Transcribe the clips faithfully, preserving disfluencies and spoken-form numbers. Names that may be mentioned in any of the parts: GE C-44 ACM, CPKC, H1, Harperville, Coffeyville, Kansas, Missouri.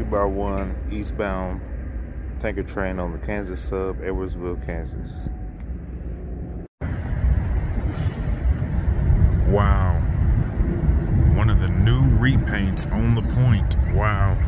two by one eastbound tanker train on the Kansas sub, Edwardsville, Kansas. Wow. One of the new repaints on the point. Wow.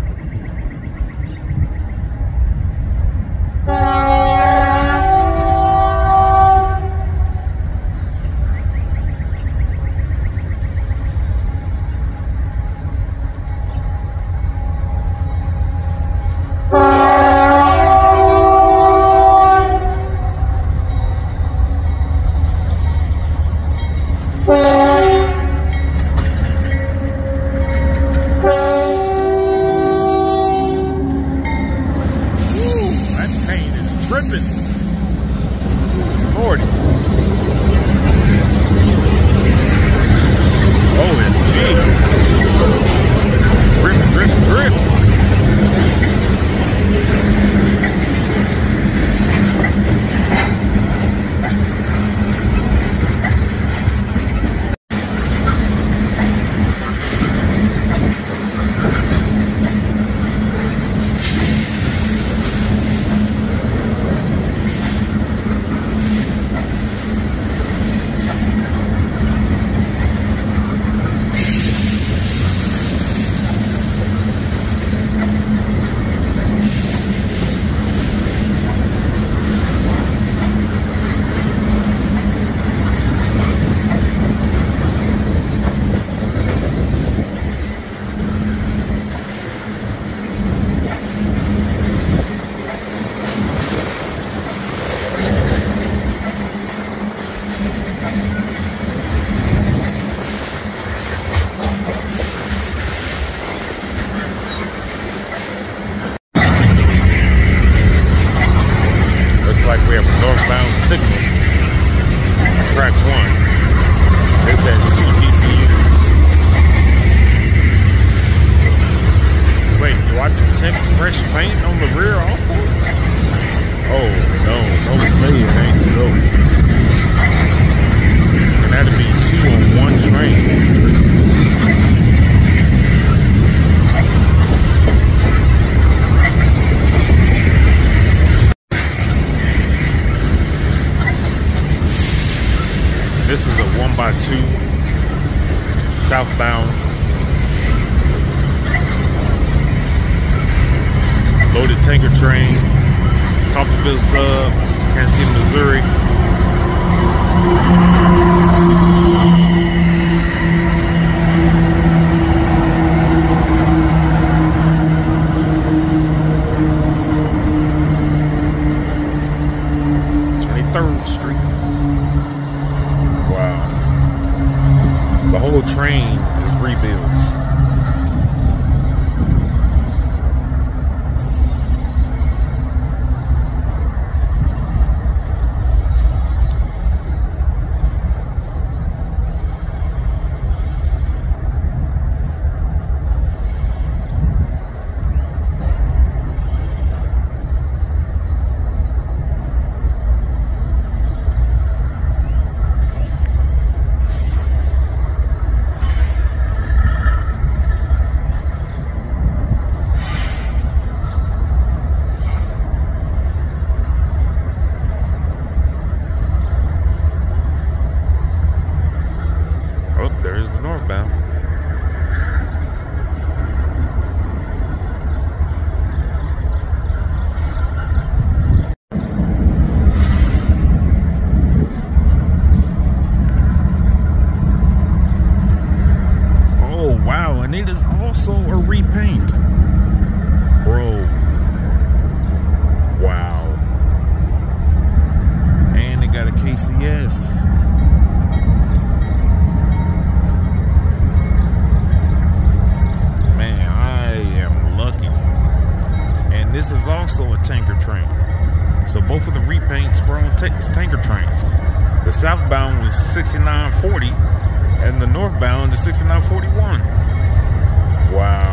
Southbound, loaded tanker train, Coffeyville sub, Kansas City, Missouri. twenty-third Street. Wow. The whole train is rebuilds. sixty-nine forty and the northbound is sixty-nine forty-one. Wow.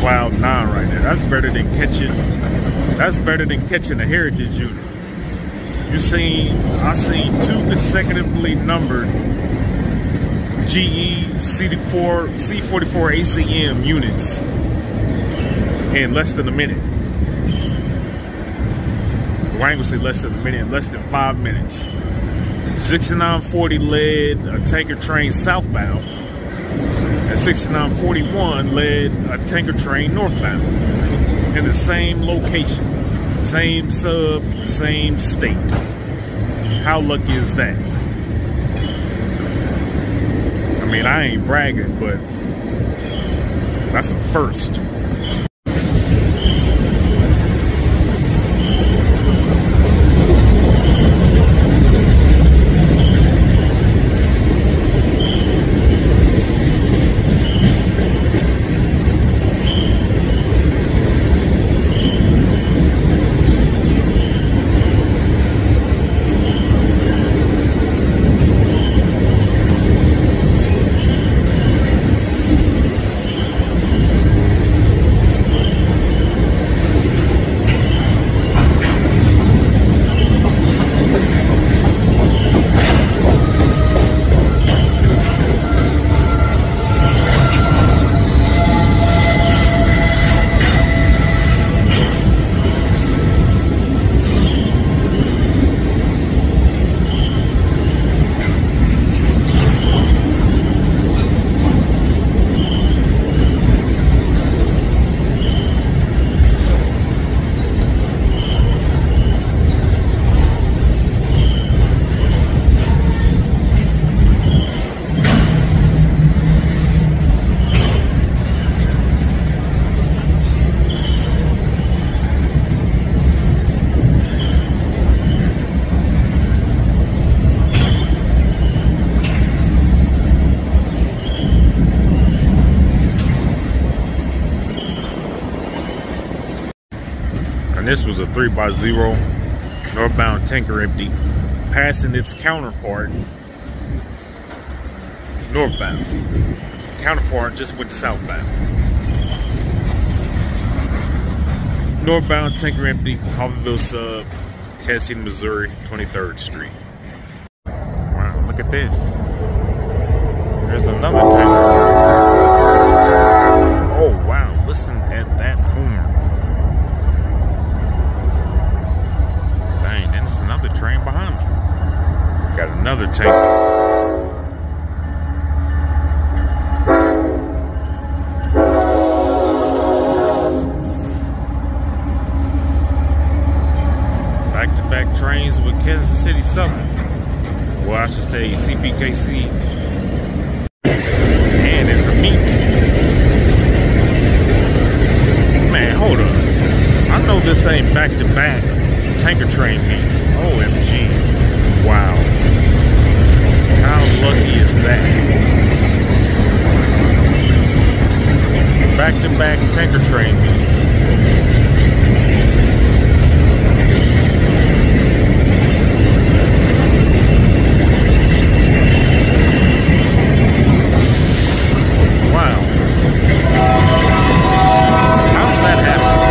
Cloud nine right there. That's better than catching. That's better than catching a heritage unit. You seen? I seen two consecutively numbered G E C forty-four A C M units in less than a minute. Well, I ain't gonna say less than a minute. Less than five minutes. sixty-nine forty led a tanker train southbound. And sixty-nine forty-one led a tanker train northbound in the same location, same sub, same state. How lucky is that? I mean, I ain't bragging, but that's the first. This was a three by zero northbound tanker empty passing its counterpart northbound. Counterpart just went southbound. Northbound tanker empty, Harperville sub, Hessing, Missouri, twenty-third street. Wow, look at this. There's another tanker. Oh, wow, listen at that horn. Another train behind me. Got another tanker. Back-to-back trains with Kansas City Southern. Well, I should say C P K C. And it's a meet. Man, hold up. I know this ain't back-to-back tanker train meets. O M G. Wow. How lucky is that? Back-to-back tanker train meets. Wow. How did that happen?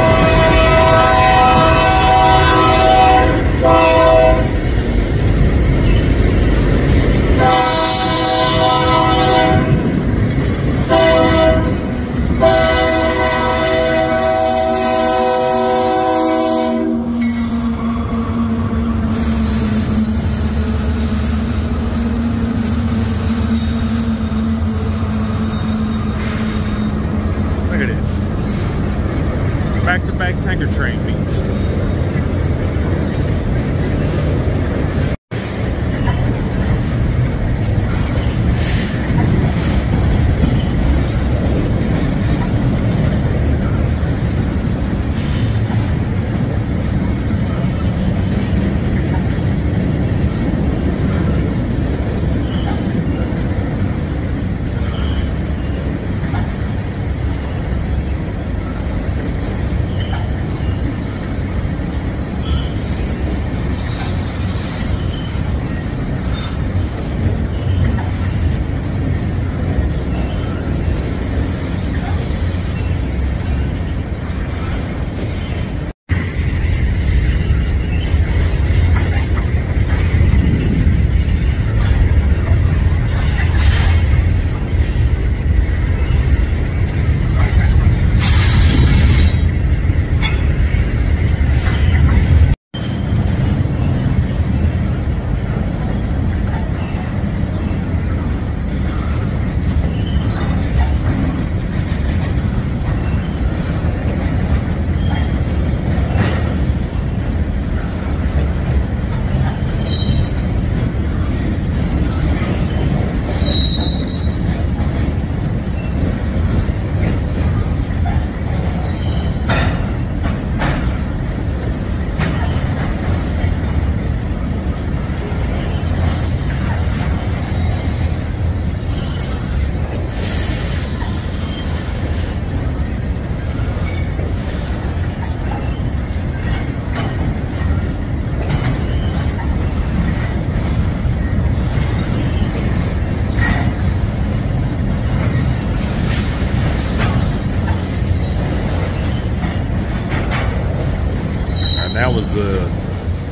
the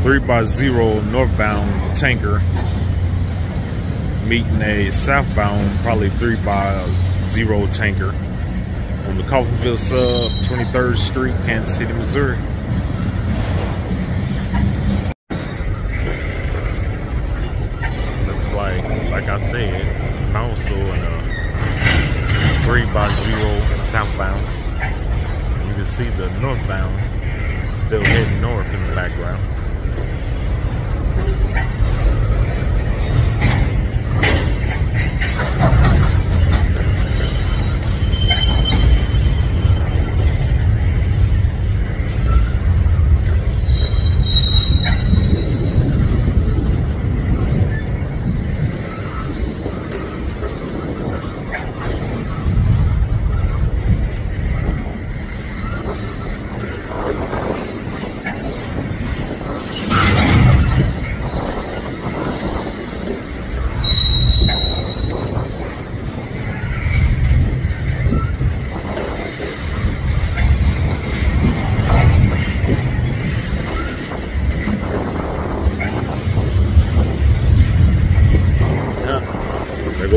three by zero northbound tanker meeting a southbound probably three by zero tanker on the Coffeyville sub, twenty-third Street, Kansas City, Missouri. Looks like, like I said, also in a three by zero southbound. You can see the northbound still heading north in the background.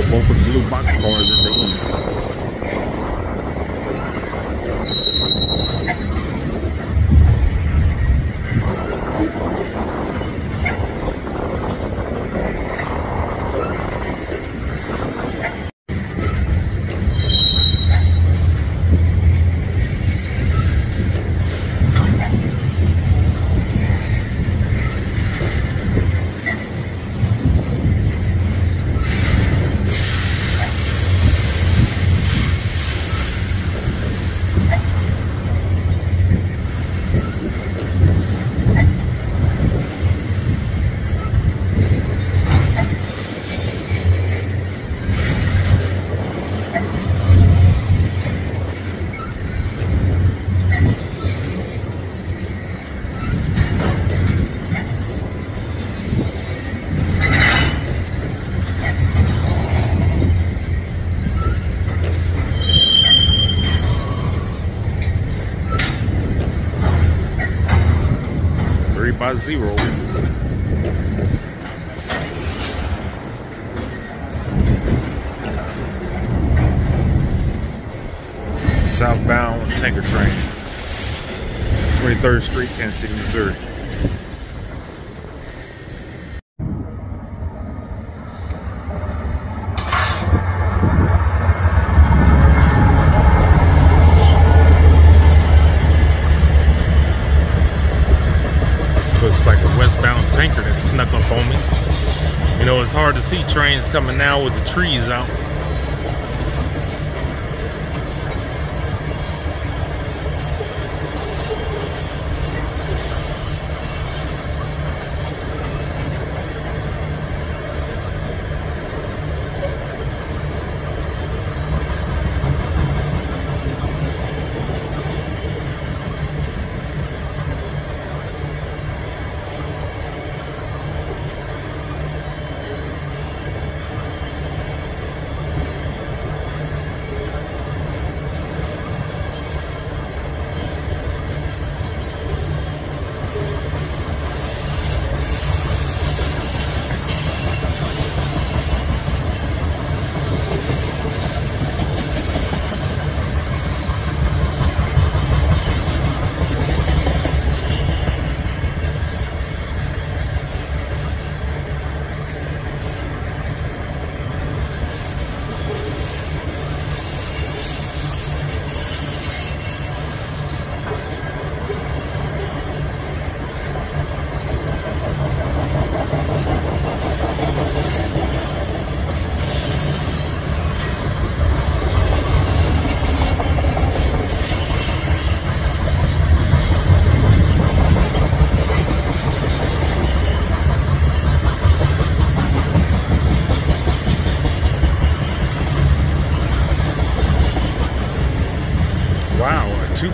Both of the blue box cars at the by zero. Southbound tanker train. twenty-third Street, Kansas City, Missouri. Snuck up on me. You know, it's hard to see trains coming now with the trees out.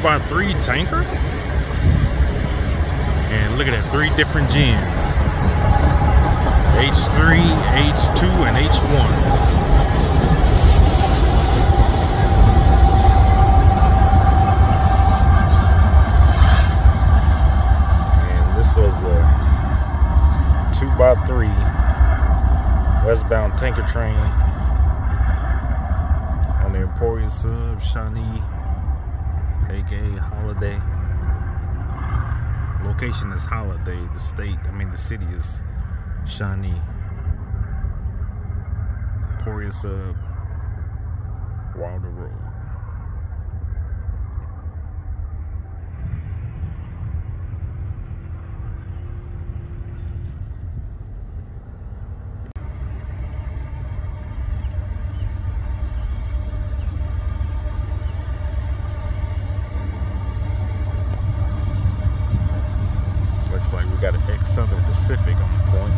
By three tanker, and look at that, three different gens, H three, H two, and H one. And this was a two by three westbound tanker train on the Emporia sub, Shawnee, aka Holiday. Location is Holiday, the state, I mean the city is Shawnee. Emporia sub, Wilder Road. Like we got an ex-Southern Pacific on the point.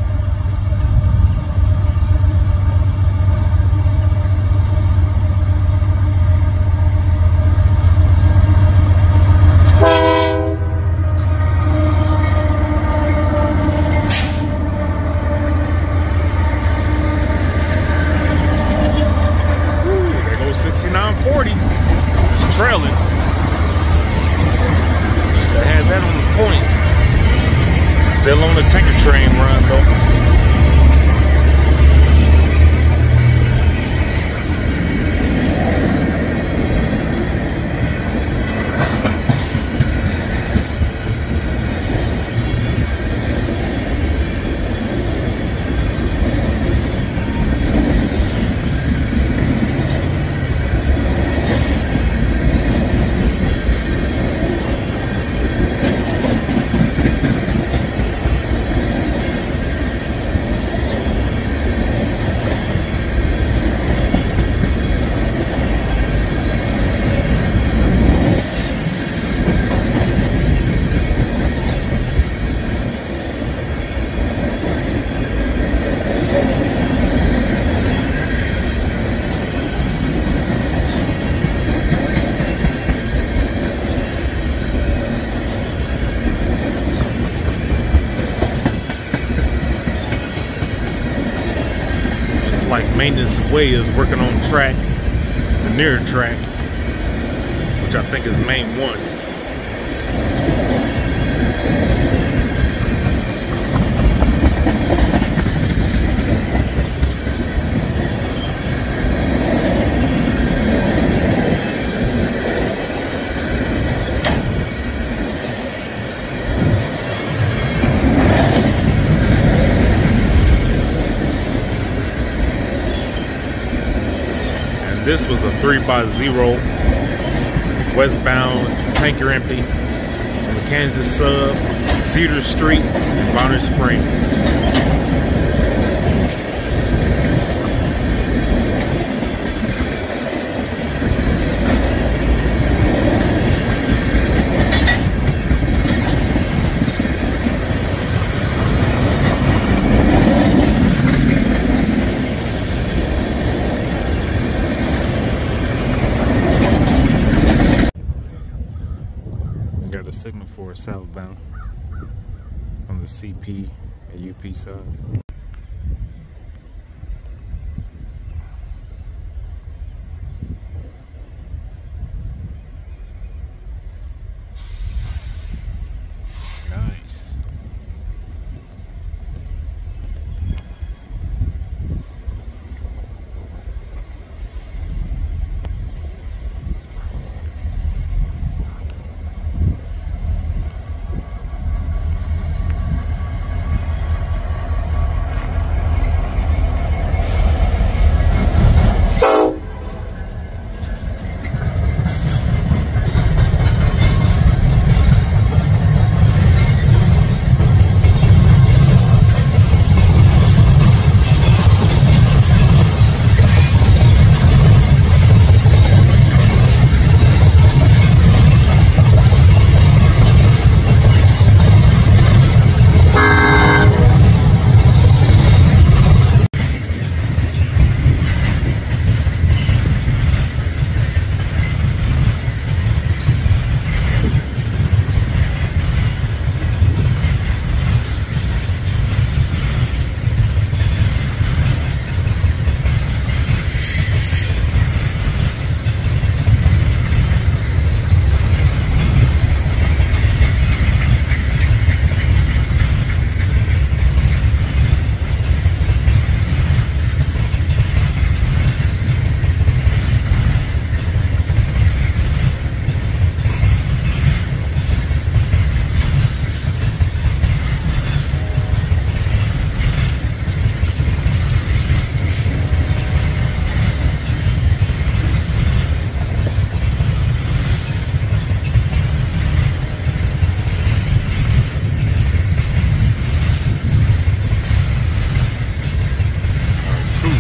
Ooh, there goes sixty-nine forty. It's trailing. Should have had that on the point. Still on the tanker train run though. Like maintenance way is working on track, the near track, which I think is main one. This was a three by zero westbound tanker empty on the Kansas sub, Cedar Street in Bonner Springs. Got a signal for a southbound on the C P and U P side. Nice.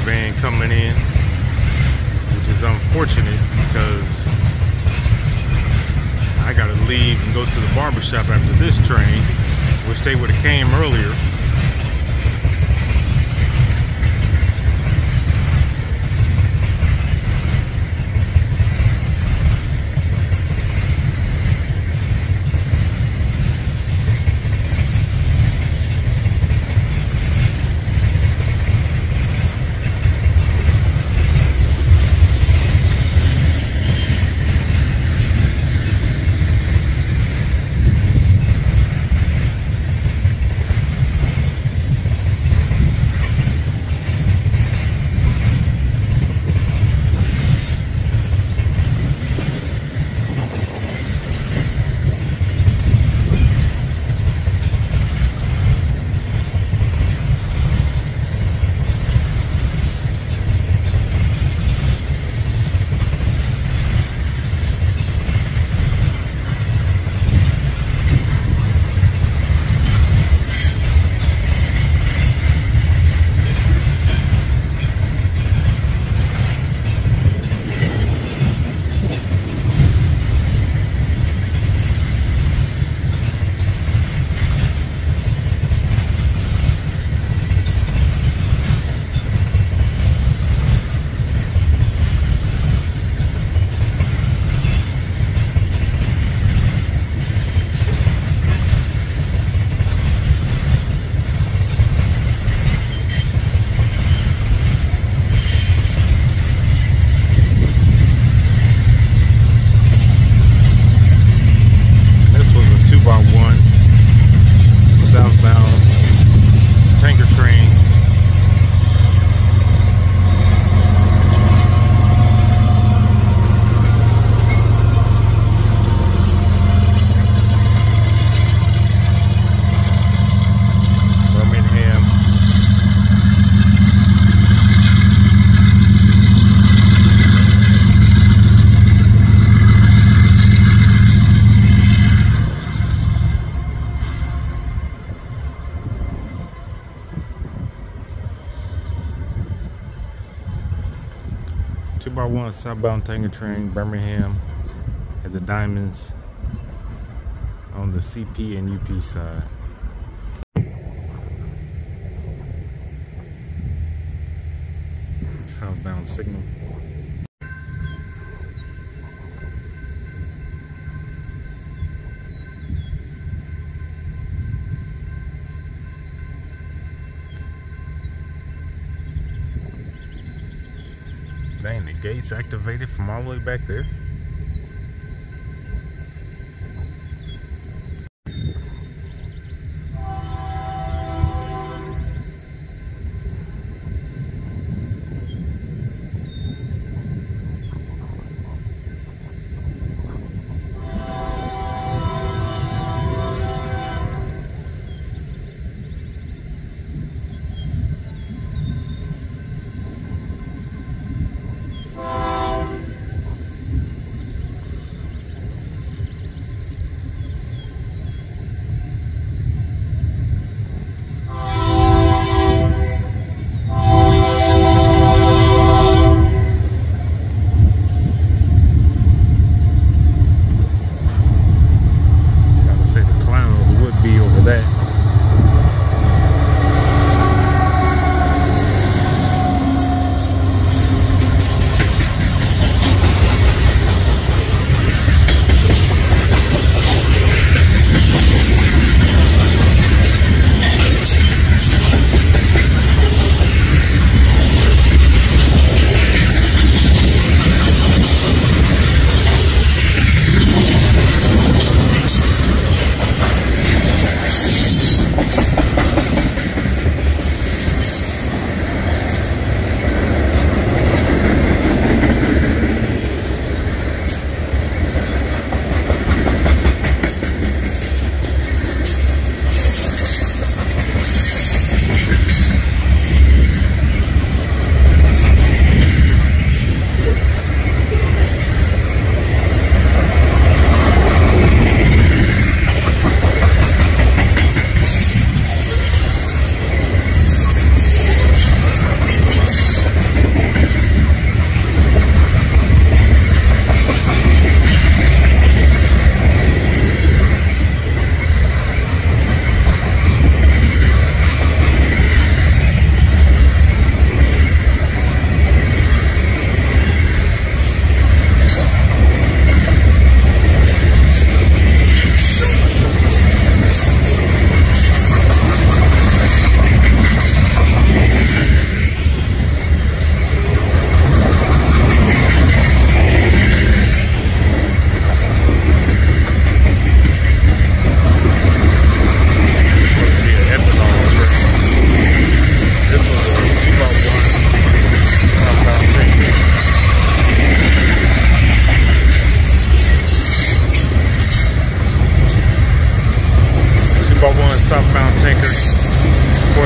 van coming in, which is unfortunate because I gotta leave and go to the barbershop after this train, which they would have came earlier. two by one southbound tanker train, Birmingham, at the Diamonds on the C P and U P side. Southbound signal. Dang, the gates activated from all the way back there.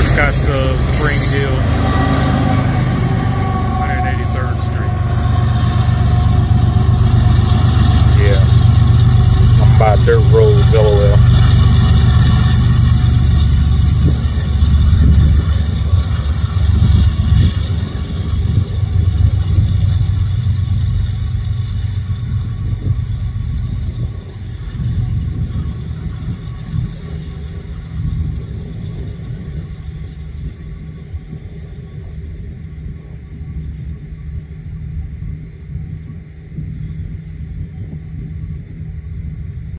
Fort Scott Sub, Spring Hill. By dirt roads, L O L.